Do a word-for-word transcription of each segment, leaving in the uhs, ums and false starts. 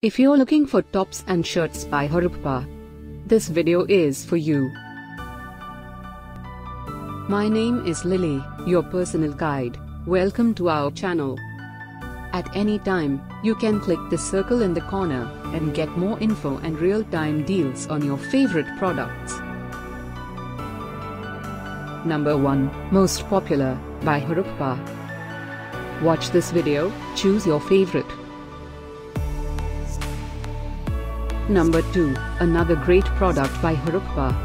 If you're looking for tops and shirts by Harpa, this video is for you. My name is Lily, your personal guide. Welcome to our channel. At any time, you can click the circle in the corner and get more info and real-time deals on your favorite products. Number one. Most Popular by Harpa. Watch this video, choose your favorite. Number two. Another great product by Harpa.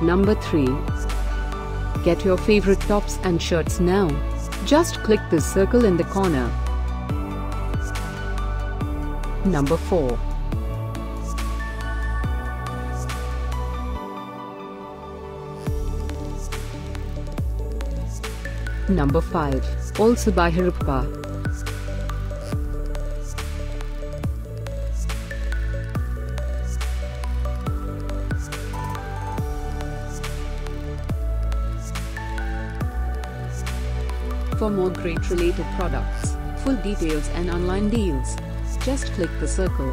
Number three. Get your favorite tops and shirts now. Just click the circle in the corner. Number four. Number five, also by Harpa. For more great related products, full details and online deals, just click the circle.